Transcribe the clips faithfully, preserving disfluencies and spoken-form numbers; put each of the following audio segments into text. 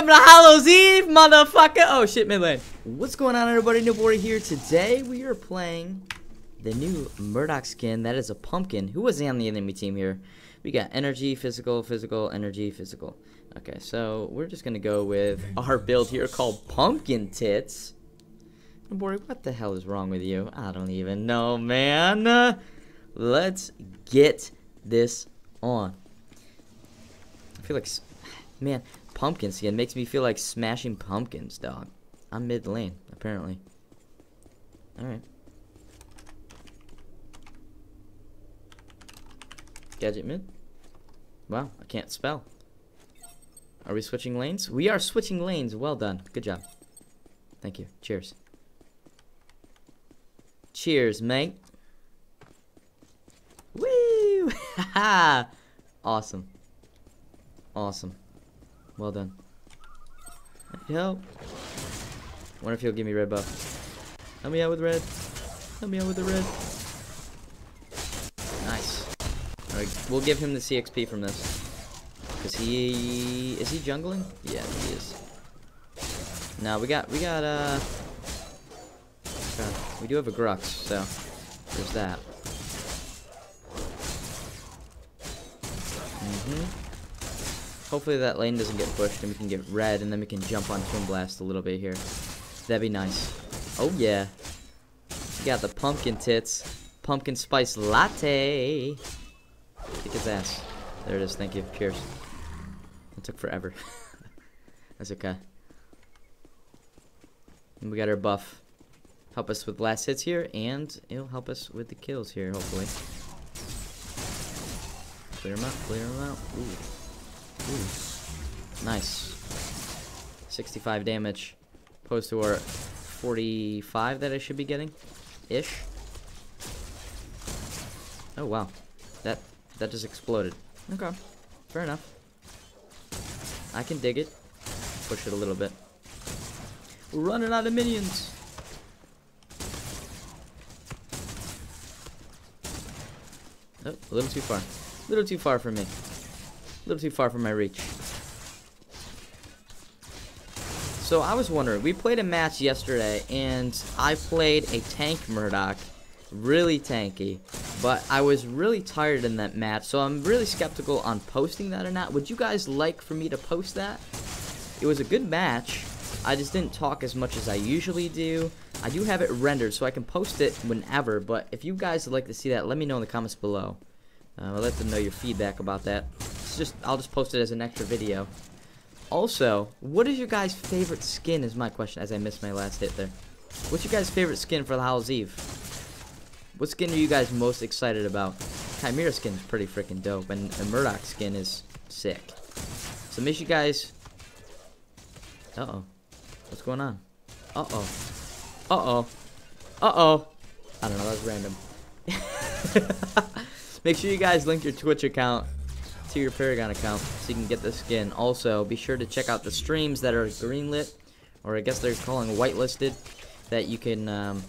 Welcome to Hallows Eve, motherfucker! Oh shit, mid lane. What's going on, everybody? Nibori here. Today we are playing the new Murdock skin. That is a pumpkin. Who was on the enemy team here? We got energy, physical, physical, energy, physical. Okay, so we're just gonna go with our build here called Pumpkin Tits. Nibori, what the hell is wrong with you? I don't even know, man. Uh, let's get this on. I feel like, man, pumpkin skin makes me feel like smashing pumpkins, dog. I'm mid lane, apparently. Alright. Gadget mid. Wow, I can't spell. Are we switching lanes? We are switching lanes. Well done. Good job. Thank you. Cheers. Cheers, mate. Woo! Haha! Awesome. Awesome. Well done. Help. Wonder if he'll give me red buff. Help me out with red. Help me out with the red. Nice. Alright, we'll give him the C X P from this. Cause he is he jungling? Yeah, he is. No, we got we got uh God, we do have a Grux, so there's that. Mm-hmm. Hopefully that lane doesn't get pushed and we can get red and then we can jump on Twin Blast a little bit here. That'd be nice. Oh yeah. We got the pumpkin tits. Pumpkin spice latte. Kick his ass. There it is. Thank you. Cheers. That took forever. That's okay. And we got our buff. Help us with last hits here and it'll help us with the kills here, hopefully. Clear him out. Clear him out. Ooh. Ooh. Nice. sixty-five damage. Opposed to our forty-five that I should be getting. Ish. Oh wow. That that just exploded. Okay. Fair enough. I can dig it. Push it a little bit. We're running out of minions. Oh, a little too far. A little too far for me. A little too far from my reach. So I was wondering, we played a match yesterday and I played a tank Murdock, really tanky, but I was really tired in that match, so I'm really skeptical on posting that or not. Would you guys like for me to post that? It was a good match, I just didn't talk as much as I usually do. I do have it rendered so I can post it whenever, but if you guys would like to see that, let me know in the comments below. Uh, I'll let them know your feedback about that. Just, I'll just post it as an extra video. Also, what is your guys' favorite skin is my question, as I missed my last hit there. What's your guys' favorite skin for the Hallows Eve? What skin are you guys most excited about? Khaimera skin is pretty freaking dope, and, and Murdock skin is sick. So make sure you guys... Uh-oh. What's going on? Uh-oh. Uh-oh. Uh-oh. I don't know, that was random. Make sure you guys link your Twitch account to your Paragon account so you can get the skin. Also, be sure to check out the streams that are greenlit, or I guess they're calling whitelisted, that you can um,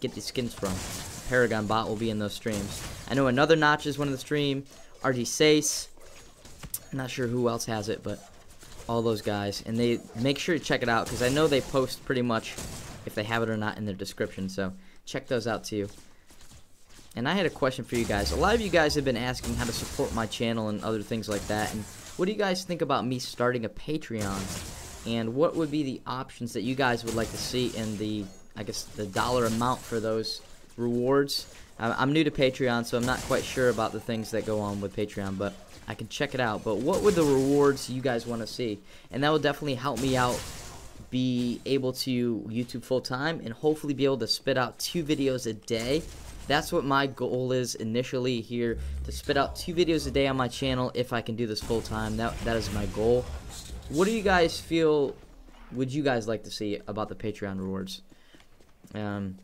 get the skins from. Paragon bot will be in those streams. I know another notch is one of the stream. R D Sace. I'm not sure who else has it, but all those guys. And they make sure to check it out because I know they post pretty much if they have it or not in their description. So check those out too. And I had a question for you guys. A lot of you guys have been asking how to support my channel and other things like that. And what do you guys think about me starting a Patreon? And what would be the options that you guys would like to see in the, I guess, the dollar amount for those rewards? I'm new to Patreon, so I'm not quite sure about the things that go on with Patreon, but I can check it out. But what would the rewards you guys want to see? And that will definitely help me out, be able to YouTube full-time, and hopefully be able to spit out two videos a day. That's what my goal is initially here, to spit out two videos a day on my channel if I can do this full time. That that is my goal. What do you guys feel, would you guys like to see about the Patreon rewards? Um,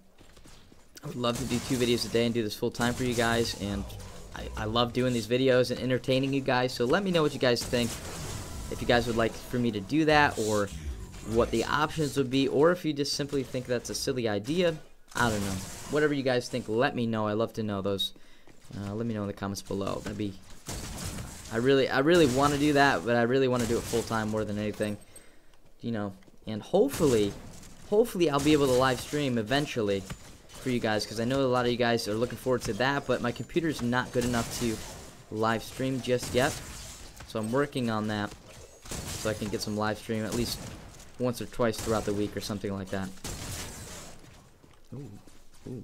I would love to do two videos a day and do this full time for you guys. And I, I love doing these videos and entertaining you guys. So let me know what you guys think. If you guys would like for me to do that, or what the options would be, or if you just simply think that's a silly idea. I don't know. Whatever you guys think, let me know. I love to know those. Uh, let me know in the comments below. That'd be. I really, I really want to do that, but I really want to do it full time more than anything. you know, and hopefully, hopefully I'll be able to live stream eventually for you guys, because I know a lot of you guys are looking forward to that, but my computer's not good enough to live stream just yet, so I'm working on that, so I can get some live stream at least once or twice throughout the week or something like that. Ooh, ooh.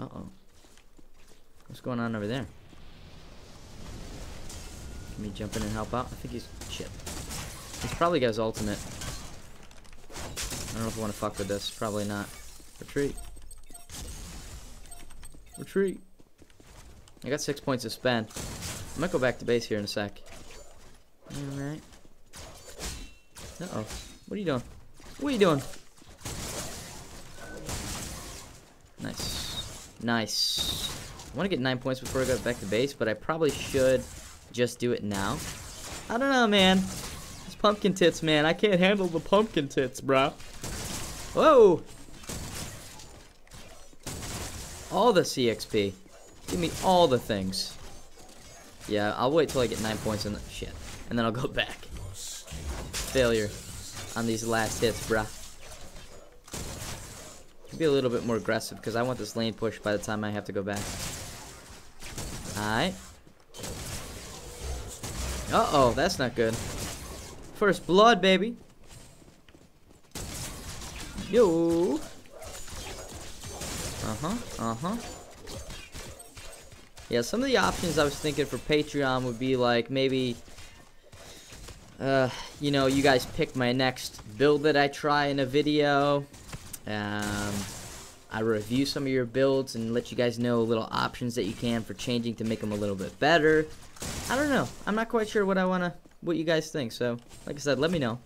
Uh-oh. What's going on over there? Can we jump in and help out? I think he's... shit. He's probably got his ultimate. I don't know if I want to fuck with this. Probably not. Retreat. Retreat. I got six points to spend. I might go back to base here in a sec. Alright. Uh-oh. What are you doing? What are you doing? Nice. Nice. I want to get nine points before I go back to base, but I probably should just do it now. I don't know, man. It's pumpkin tits, man. I can't handle the pumpkin tits, bro. Whoa! All the C X P. Give me all the things. Yeah, I'll wait till I get nine points and the shit. And then I'll go back. Failure on these last hits, bruh. Be a little bit more aggressive because I want this lane push by the time I have to go back. Alright. Uh-oh, that's not good. First blood, baby. Yo. Uh-huh, uh-huh. Yeah, some of the options I was thinking for Patreon would be like maybe... Uh, you know, you guys pick my next build that I try in a video. Um, I review some of your builds and let you guys know little options that you can for changing to make them a little bit better. I don't know. I'm not quite sure what I wanna, what you guys think. So, like I said, let me know.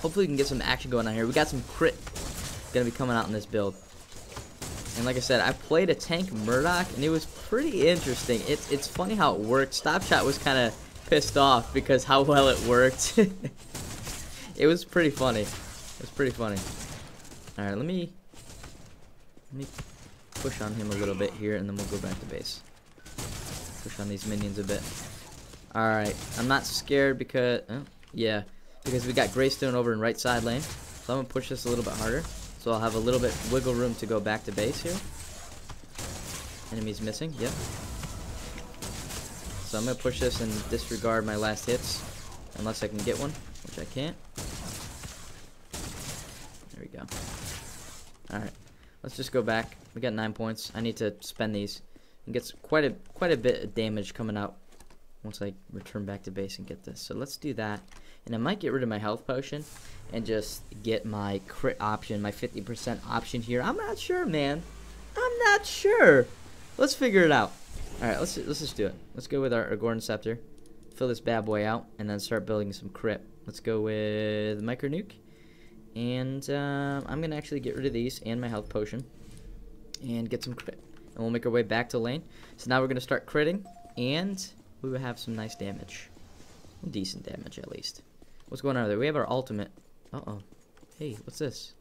Hopefully we can get some action going on here. We got some crit gonna be coming out in this build. And like I said, I played a tank Murdock and it was pretty interesting. It's, it's funny how it worked. Stop Shot was kind of pissed off because how well it worked. It was pretty funny. It was pretty funny. Alright, let me let me push on him a little bit here, and then we'll go back to base. Push on these minions a bit. Alright, I'm not scared because... Oh, yeah, because we got Greystone over in right side lane. So I'm going to push this a little bit harder. So I'll have a little bit wiggle room to go back to base here. Enemies missing, yep. So I'm going to push this and disregard my last hits. Unless I can get one, which I can't. There we go. Alright, let's just go back. We got nine points. I need to spend these. And get quite a quite a bit of damage coming out once I return back to base and get this. So let's do that. And I might get rid of my health potion and just get my crit option, my fifty percent option here. I'm not sure, man. I'm not sure. Let's figure it out. Alright, let's let's just do it. Let's go with our Agora Scepter. Fill this bad boy out and then start building some crit. Let's go with Micro Nuke. And uh, I'm going to actually get rid of these and my health potion and get some crit. And we'll make our way back to lane. So now we're going to start critting and we will have some nice damage. Decent damage at least. What's going on over there? We have our ultimate. Uh-oh. Hey, what's this?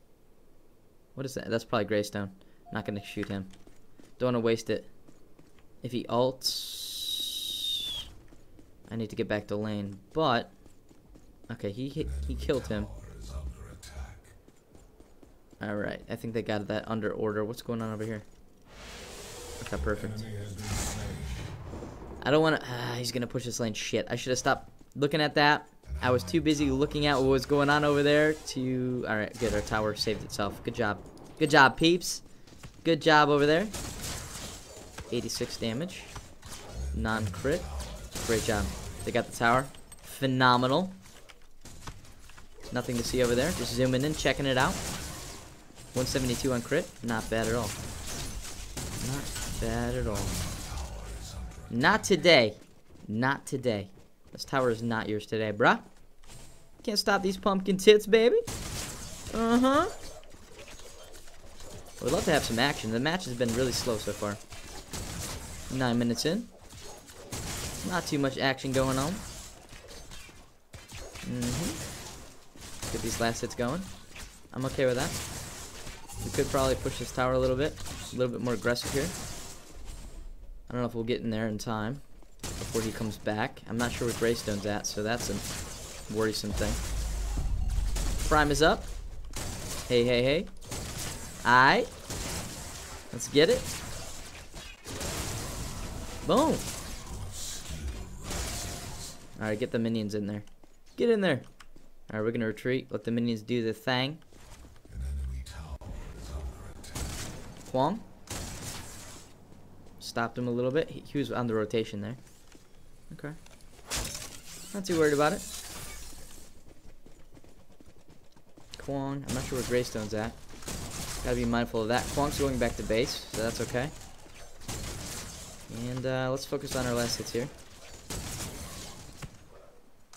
What is that? That's probably Greystone. Not going to shoot him. Don't want to waste it. If he ults... I need to get back to lane. But... Okay, he, hit, he killed him. Alright, I think they got that under order. What's going on over here? Okay, perfect. I don't want to... Uh, he's going to push this lane. Shit, I should have stopped looking at that. I was too busy looking at what was going on over there to... Alright, good. Our tower saved itself. Good job. Good job, peeps. Good job over there. eighty-six damage. Non-crit. Great job. They got the tower. Phenomenal. Nothing to see over there. Just zooming in, checking it out. one seventy-two on crit, not bad at all. Not bad at all. Not today. Not today. This tower is not yours today, bruh. Can't stop these pumpkin tits, baby. Uh-huh. I would love to have some action. The match has been really slow so far. Nine minutes in. Not too much action going on. Mm-hmm. Get these last hits going. I'm okay with that. We could probably push this tower a little bit. A little bit more aggressive here. I don't know if we'll get in there in time before he comes back. I'm not sure where Greystone's at, so that's a worrisome thing. Prime is up. Hey, hey, hey. Alright. Let's get it. Boom. Alright, get the minions in there. Get in there. Alright, we're gonna retreat. Let the minions do the thing. Kwang. Stopped him a little bit. He, he was on the rotation there. Okay. Not too worried about it. Kwang. I'm not sure where Greystone's at. Gotta be mindful of that. Kwang's going back to base, so that's okay. And uh, let's focus on our last hits here.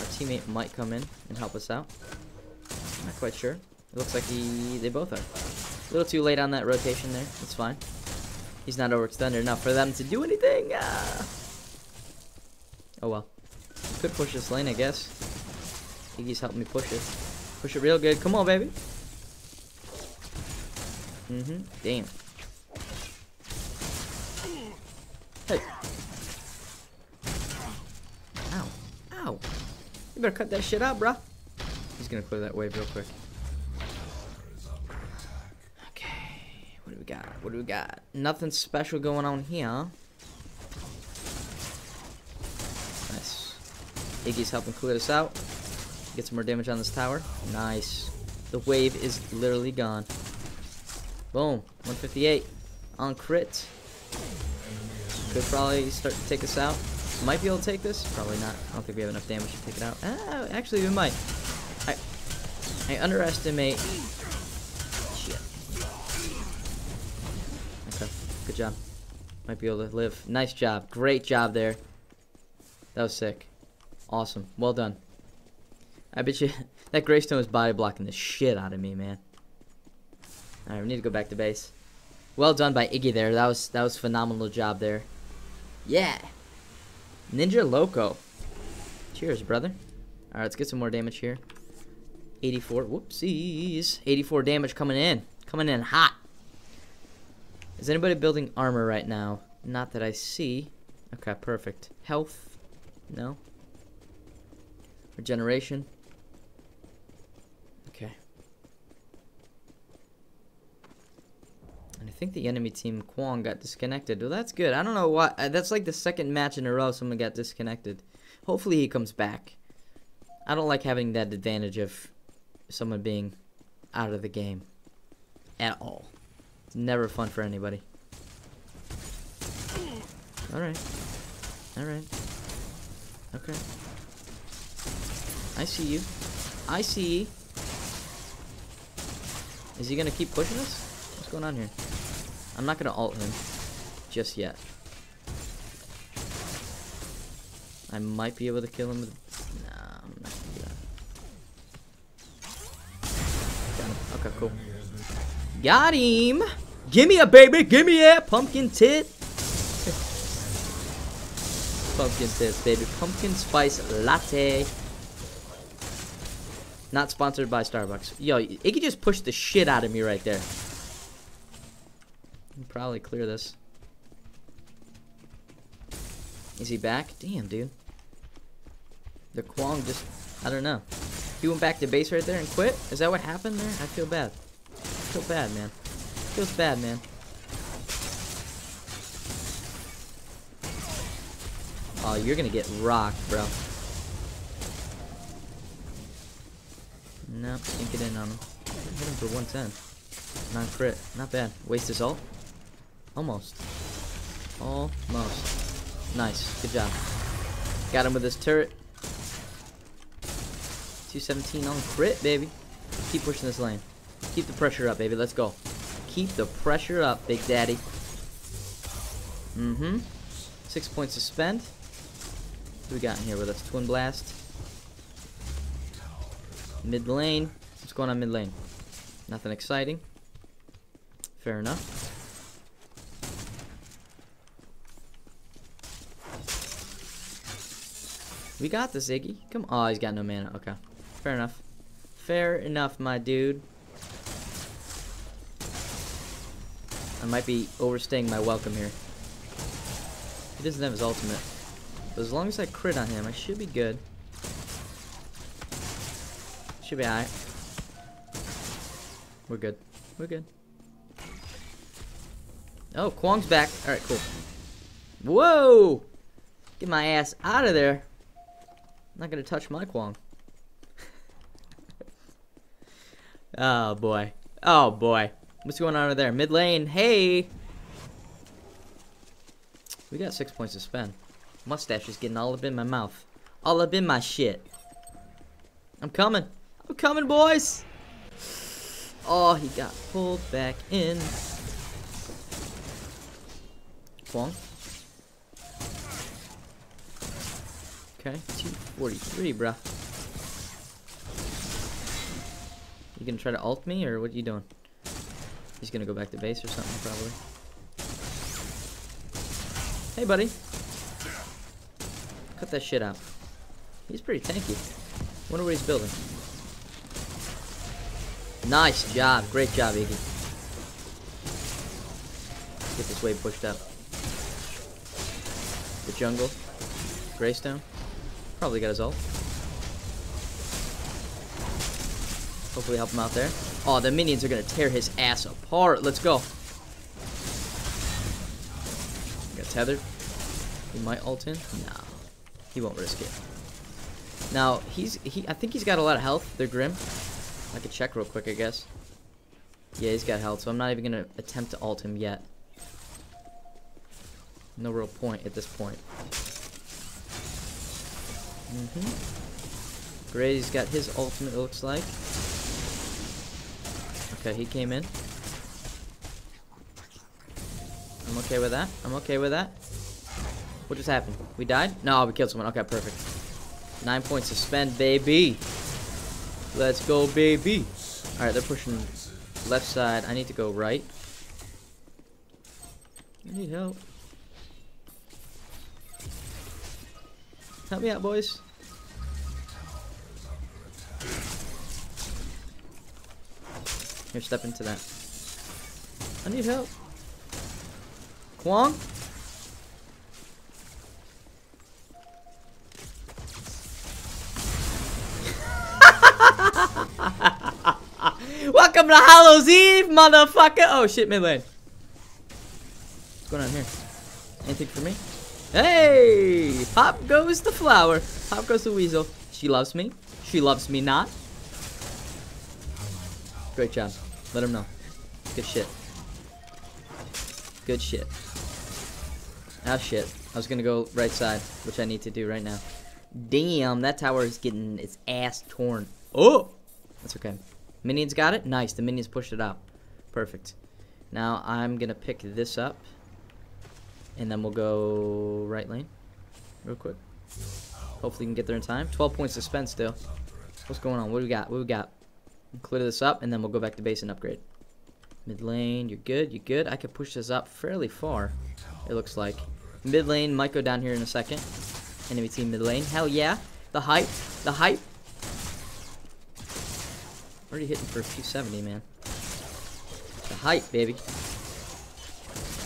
Our teammate might come in and help us out. I'm not quite sure. It looks like he, they both are. A little too late on that rotation there. That's fine. He's not overextended enough for them to do anything. Ah. Oh well. Could push this lane, I guess. Iggy's helping me push it. Push it real good. Come on, baby. Mm-hmm. Damn. Hey. Ow. Ow. You better cut that shit out, bruh. He's gonna clear that wave real quick. What do we got? What do we got? Nothing special going on here. Nice. Iggy's helping clear us out. Get some more damage on this tower. Nice. The wave is literally gone. Boom. one fifty-eight. On crit. Could probably start to take us out. Might be able to take this. Probably not. I don't think we have enough damage to take it out. Ah, actually, we might. I, I underestimate... Good job. Might be able to live. Nice job. Great job there. That was sick. Awesome. Well done. I bet you that Greystone is body blocking the shit out of me, man. Alright, we need to go back to base. Well done by Iggy there. That was that was phenomenal job there. Yeah. Ninja Loco. Cheers, brother. Alright, let's get some more damage here. eighty-four. Whoopsies. eighty-four damage coming in. Coming in hot. Is anybody building armor right now? Not that I see. Okay, perfect. Health? No. Regeneration? Okay. And I think the enemy team, Kwang, got disconnected. Well, that's good. I don't know why. That's like the second match in a row someone got disconnected. Hopefully he comes back. I don't like having that advantage of someone being out of the game. At all. Never fun for anybody. Alright. Alright. Okay. I see you. I see you. Is he gonna keep pushing us? What's going on here? I'm not gonna ult him. Just yet. I might be able to kill him with... Nah, I'm not gonna do that. Got him. Okay, cool. Got him! Gimme a baby, gimme a pumpkin tit. Pumpkin tits, baby. Pumpkin spice latte. Not sponsored by Starbucks. Yo, Iggy just pushed the shit out of me right there. I'll probably clear this. Is he back? Damn, dude. The Kwang just, I don't know. He went back to base right there and quit? Is that what happened there? I feel bad. I feel bad, man. Feels bad, man. Oh, you're gonna get rocked, bro. Nope, can't get in on him. Hit him for one ten. Non-crit. Not bad. Waste his ult. Almost. Almost. Nice. Good job. Got him with his turret. two seventeen on crit, baby. Keep pushing this lane. Keep the pressure up, baby. Let's go. Keep the pressure up, Big Daddy. Mm-hmm. Six points to spend. What do we got in here with us? Twin Blast. Mid lane. What's going on mid lane? Nothing exciting. Fair enough. We got this, Iggy. Come on. Oh, he's got no mana. Okay. Fair enough. Fair enough, my dude. I might be overstaying my welcome here. He doesn't have his ultimate. But as long as I crit on him, I should be good. Should be alright. We're good. We're good. Oh, Kwang's back. Alright, cool. Whoa! Get my ass out of there. I'm not gonna touch my Kwang. Oh, boy. Oh, boy. What's going on over there? Mid lane. Hey! We got six points to spend. Mustache is getting all up in my mouth. All up in my shit. I'm coming. I'm coming, boys! Oh, he got pulled back in. Kwang. Okay, two forty-three, bruh. You gonna try to ult me, or what are you doing? He's gonna go back to base or something, probably. Hey, buddy. Cut that shit out. He's pretty tanky. Wonder what he's building. Nice job. Great job, Iggy. Let's get this wave pushed up. The jungle. Greystone. Probably got his ult. Hopefully help him out there. Oh, the minions are going to tear his ass apart. Let's go. Got tethered. He might ult in. Nah. He won't risk it. Now, he's he. I think he's got a lot of health. They're Grim. I could check real quick, I guess. Yeah, he's got health, so I'm not even going to attempt to ult him yet. No real point at this point. Mm-hmm. Gray's got his ultimate, it looks like. Okay, he came in. I'm okay with that. I'm okay with that. What just happened? We died? No, we killed someone. Okay, perfect. Nine points to spend, baby. Let's go, baby. Alright, they're pushing left side. I need to go right. I need help. Help me out, boys. Here, step into that. I need help. Kwang? Welcome to Hallows Eve, motherfucker! Oh shit, mid lane. What's going on here? Anything for me? Hey! Pop goes the flower. Pop goes the weasel. She loves me. She loves me not. Great job. Let him know. Good shit. Good shit. Ah, shit. I was gonna go right side, which I need to do right now. Damn, that tower is getting its ass torn. Oh! That's okay. Minions got it? Nice. The minions pushed it out. Perfect. Now I'm gonna pick this up. And then we'll go right lane. Real quick. Hopefully we can get there in time. twelve points to spend still. What's going on? What do we got? What do we got? We'll clear this up, and then we'll go back to base and upgrade. Mid lane, you're good, you're good. I could push this up fairly far, it looks like. Mid lane might go down here in a second. Enemy team mid lane. Hell yeah. The hype. The hype. Already hitting for a few seventy, man. The hype, baby.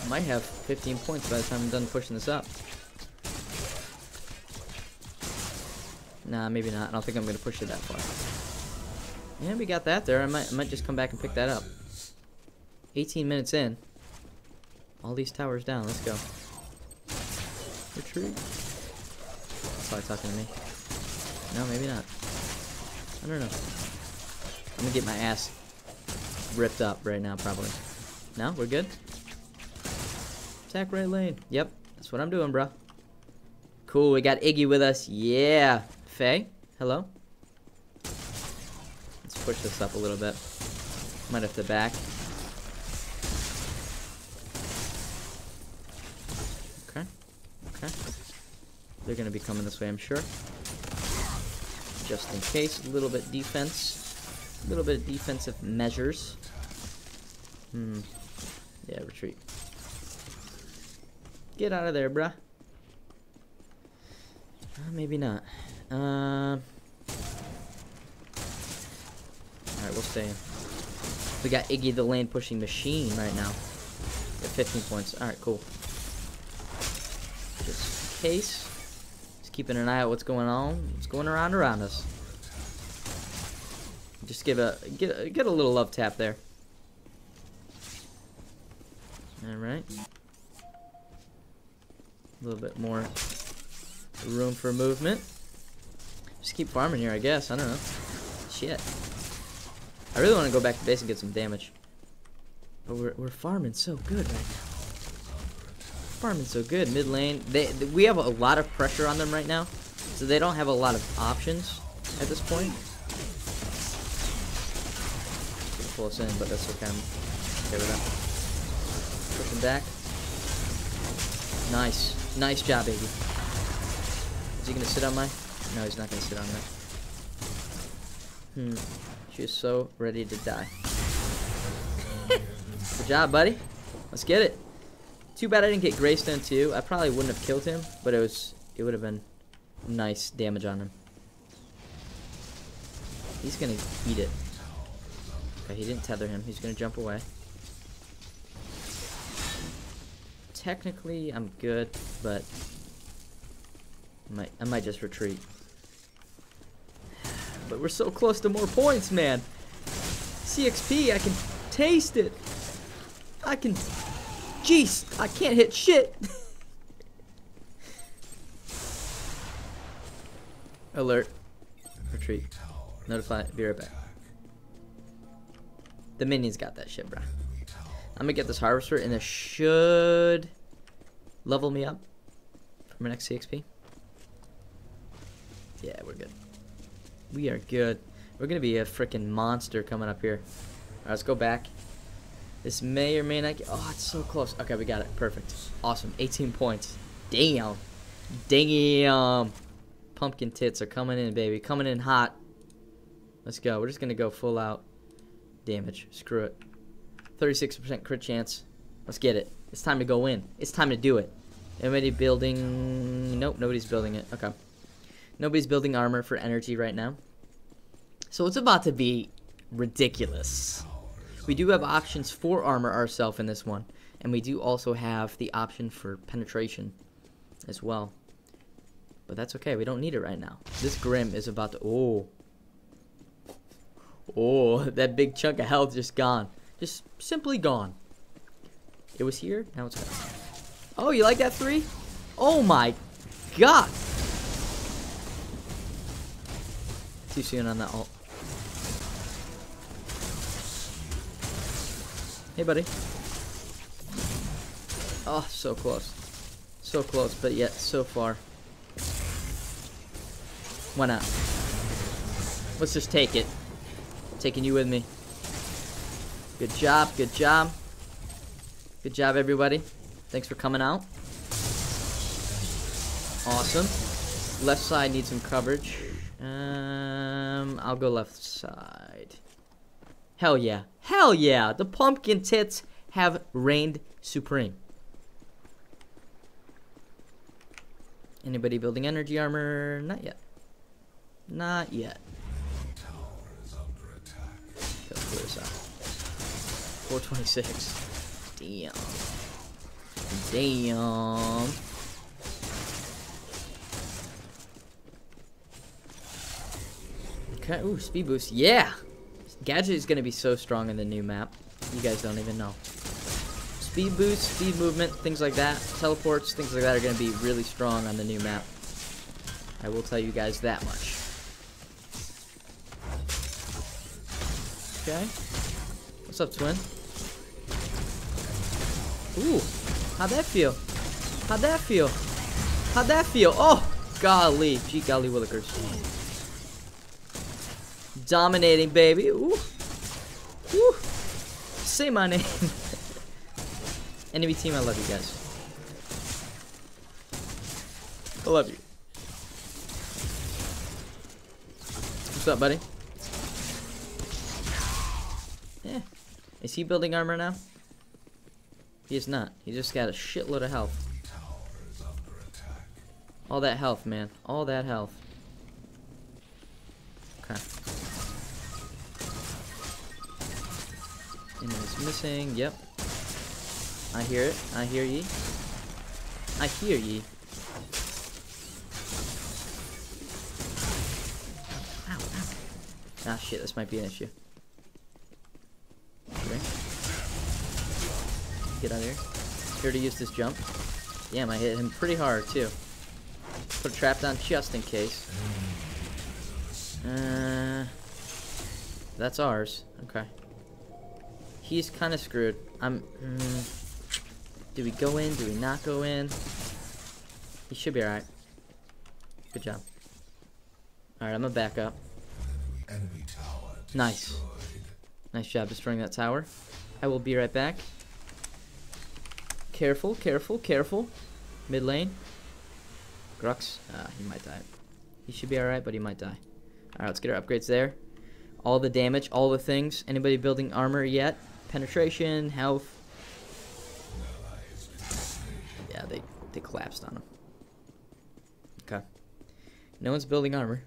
Might have fifteen points by the time I'm done pushing this up. Nah, maybe not. I don't think I'm going to push it that far. Yeah, we got that there. I might, I might just come back and pick that up. eighteen minutes in. All these towers down. Let's go. Retreat. That's probably talking to me. No, maybe not. I don't know. I'm going to get my ass ripped up right now, probably. No? We're good? Attack right lane. Yep, that's what I'm doing, bro. Cool, we got Iggy with us. Yeah. Faye, hello. Let's push this up a little bit. Might have to back. Okay. Okay. They're going to be coming this way, I'm sure. Just in case. A little bit defense. A little bit of defensive measures. Hmm. Yeah, retreat. Get out of there, bruh. Uh, maybe not. Uh... Alright, we'll stay in. We got Iggy the lane pushing machine right now. At fifteen points. Alright, cool. Just in case. Just keeping an eye out what's going on. What's going around around us. Just give a, get, get a little love tap there. Alright. A little bit more room for movement. Just keep farming here, I guess. I don't know. Shit. I really want to go back to base and get some damage. But we're, we're farming so good right now. Farming so good. Mid lane. They, they, we have a lot of pressure on them right now. So they don't have a lot of options at this point. Gonna pull us in, but that's okay. There we go. Pushing back. Nice. Nice job, baby. Is he going to sit on my... No, he's not going to sit on that. Hmm. She's so ready to die. Good job, buddy. Let's get it. Too bad I didn't get Greystone too. I probably wouldn't have killed him, but it was it would have been nice damage on him. He's going to eat it. Okay, he didn't tether him. He's going to jump away. Technically, I'm good, but... I might, I might just retreat. But we're so close to more points, man. C X P, I can taste it. I can... Jeez, I can't hit shit. Alert. Retreat. Notify. Be right back. The minions got that shit, bro. I'm gonna get this harvester, and this should level me up for my next C X P. Yeah, we're good. We are good. We're gonna be a freaking monster coming up here. All right, let's go back. This may or may not get... Oh, it's so close. Okay, we got it. Perfect. Awesome. eighteen points. Damn. Damn. Pumpkin tits are coming in, baby. Coming in hot. Let's go. We're just gonna go full out damage. Screw it. thirty-six percent crit chance. Let's get it. It's time to go in. It's time to do it. Anybody building... Nope, nobody's building it. Okay. Nobody's building armor for energy right now. So it's about to be ridiculous. We do have options for armor ourselves in this one. And we do also have the option for penetration as well. But that's okay. We don't need it right now. This Grim is about to... Oh. Oh, that big chunk of health just gone. Just simply gone. It was here, now it's gone. Oh, you like that three? Oh my god! Too soon on that ult. Hey, buddy. Oh, so close. So close, but yet so far. Why not? Let's just take it. I'm taking you with me. Good job, good job. Good job, everybody. Thanks for coming out. Awesome. Left side needs some coverage. Um, I'll go left side. Hell yeah. Hell yeah! The pumpkin tits have reigned supreme. Anybody building energy armor? Not yet. Not yet. Go clear side. four twenty-six. Damn. Damn. Okay. Ooh, speed boost. Yeah. Gadget is gonna be so strong in the new map. You guys don't even know. Speed boost, speed movement, things like that. Teleports, things like that are gonna be really strong on the new map. I will tell you guys that much. Okay. What's up, Twin? Ooh, how'd that feel? How'd that feel? How'd that feel? Oh, golly. Gee, golly willikers. Dominating, baby. Ooh. Ooh. Say my name. Enemy team, I love you guys. I love you. What's up, buddy? Yeah. Is he building armor now? He is not. He just got a shitload of health. All that health, man. All that health. Okay. And it's missing. Yep. I hear it. I hear ye. I hear ye. Ow, ow. Ah, shit. This might be an issue. Get out of here. Here to use this jump. Damn, I hit him pretty hard, too. Put a trap down just in case. Uh, that's ours. Okay. He's kind of screwed. I'm... Mm, do we go in? Do we not go in? He should be alright. Good job. Alright, I'm gonna back up. Enemy tower nice. Nice job destroying that tower. I will be right back. Careful, careful, careful. Mid lane. Grux. Ah, uh, he might die. He should be alright, but he might die. Alright, let's get our upgrades there. All the damage, all the things. Anybody building armor yet? Penetration, health. Yeah, they, they collapsed on him. Okay. No one's building armor.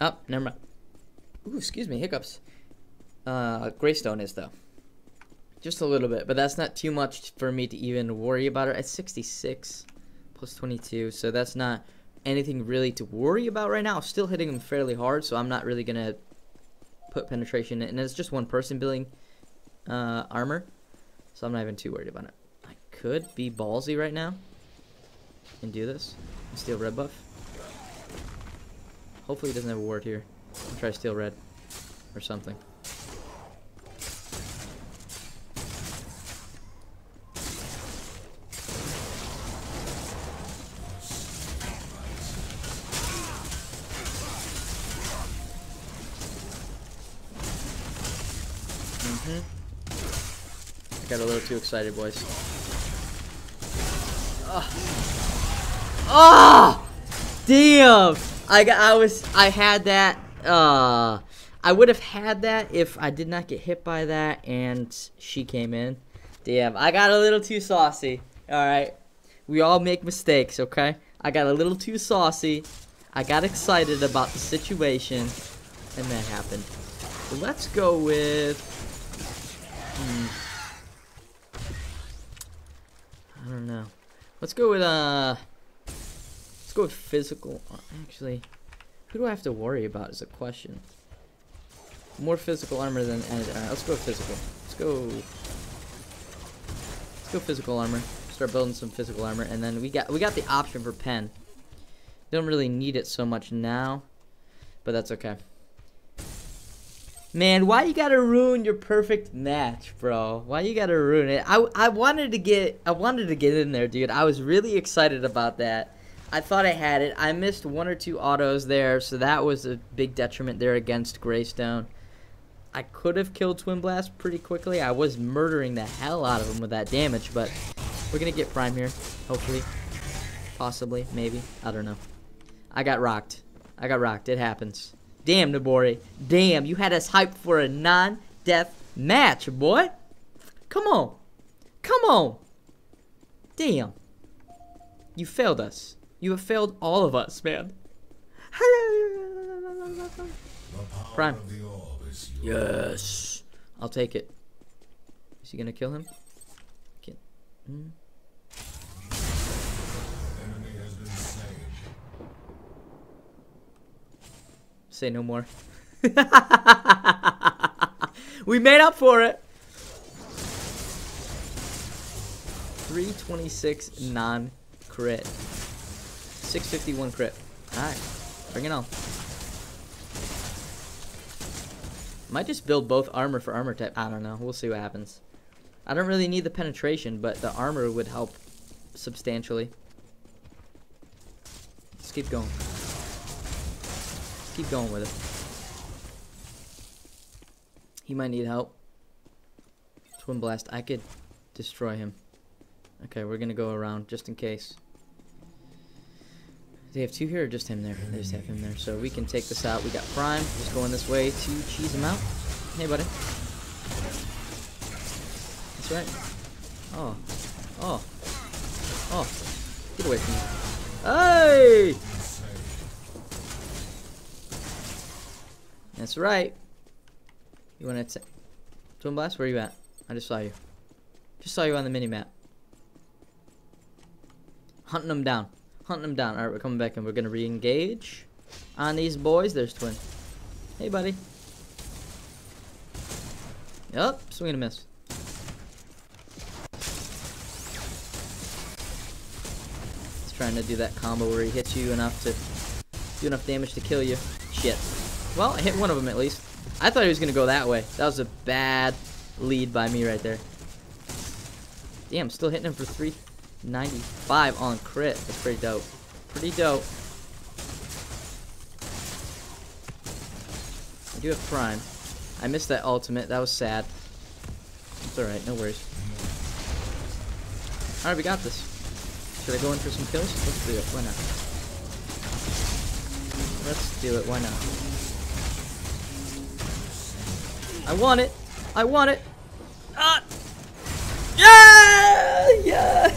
Oh, never mind. Ooh, excuse me, hiccups. Uh, Greystone is, though. Just a little bit, but that's not too much for me to even worry about it. At sixty-six plus twenty-two, so that's not anything really to worry about right now. Still hitting them fairly hard, so I'm not really going to put penetration in. And it's just one person building uh, armor, so I'm not even too worried about it. I could be ballsy right now and do this. And steal red buff. Hopefully he doesn't have a ward here. I'll try to steal red or something. Mm-hmm. I got a little too excited, boys. Ah! Oh, damn! I got. I was. I had that. Uh, I would have had that if I did not get hit by that and she came in. Damn, I got a little too saucy. Alright, we all make mistakes, okay? I got a little too saucy. I got excited about the situation and that happened. So let's go with... Hmm. I don't know. Let's go with, uh... Let's go with physical... Actually... Who do I have to worry about is a question. More physical armor than energy. Alright, let's go physical. Let's go... Let's go physical armor. Start building some physical armor. And then we got we got the option for pen. Don't really need it so much now. But that's okay. Man, why you gotta ruin your perfect match, bro? Why you gotta ruin it? I, I wanted to get... I wanted to get in there, dude. I was really excited about that. I thought I had it. I missed one or two autos there, so that was a big detriment there against Greystone. I could have killed Twin Blast pretty quickly. I was murdering the hell out of him with that damage, but we're going to get Prime here, hopefully. Possibly, maybe. I don't know. I got rocked. I got rocked. It happens. Damn, Nibori. Damn, you had us hyped for a non-death match, boy. Come on. Come on. Damn. You failed us. You have failed all of us, man. Prime. Yes. I'll take it. Is he gonna kill him? Can't. Hmm. Say no more. We made up for it. three twenty-six non-crit. six fifty-one crit. Alright. Bring it on. Might just build both armor for armor type. I don't know. We'll see what happens. I don't really need the penetration, but the armor would help substantially. Let's keep going. Let's keep going with it. He might need help. Twin Blast. I could destroy him. Okay, we're gonna go around just in case. They have two here or just him there? They just have him there. So we can take this out. We got Prime. Just going this way to cheese him out. Hey, buddy. That's right. Oh. Oh. Oh. Get away from me. Hey! That's right. You want to... Twin Blast, where are you at? I just saw you. Just saw you on the mini-map. Hunting them down. Hunting them down. Alright, we're coming back and we're gonna re-engage on these boys. There's Twin. Hey, buddy. Yup, swing and a miss. trying to do that combo where he hits you enough to do enough damage to kill you. Shit. Well, I hit one of them at least. I thought he was going to go that way. That was a bad lead by me right there. Damn, still hitting him for three ninety-five on crit. That's pretty dope. Pretty dope. I do have Prime. I missed that ultimate. That was sad. It's alright. No worries. Alright, we got this. Should I go in for some kills? Let's do it. Why not? Let's do it. Why not? I want it. I want it. Ah! Yeah!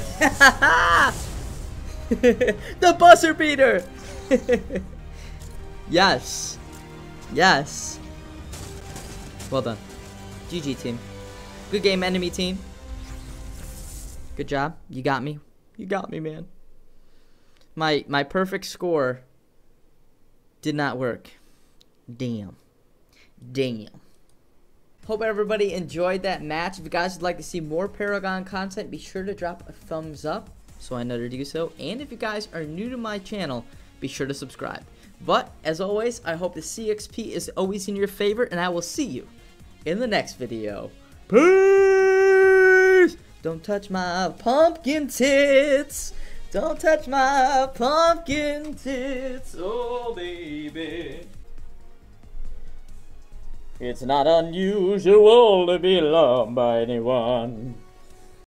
Yeah! The buzzer beater! Yes. Yes. Well done. G G team. Good game, enemy team. Good job. You got me. You got me, man. My my perfect score did not work. Damn. Damn. Hope everybody enjoyed that match. If you guys would like to see more Paragon content, be sure to drop a thumbs up so I know to do so. And if you guys are new to my channel, be sure to subscribe. But, as always, I hope the C X P is always in your favor, and I will see you in the next video. Peace! Don't touch my pumpkin tits. Don't touch my pumpkin tits. Oh, baby. It's not unusual to be loved by anyone.